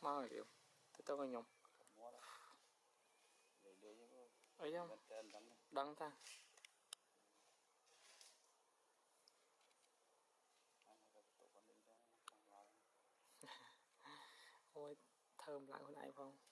Mau rồi kiểu tao còn nhom ấy không đăng ta ôi thơm lại hồi nãy không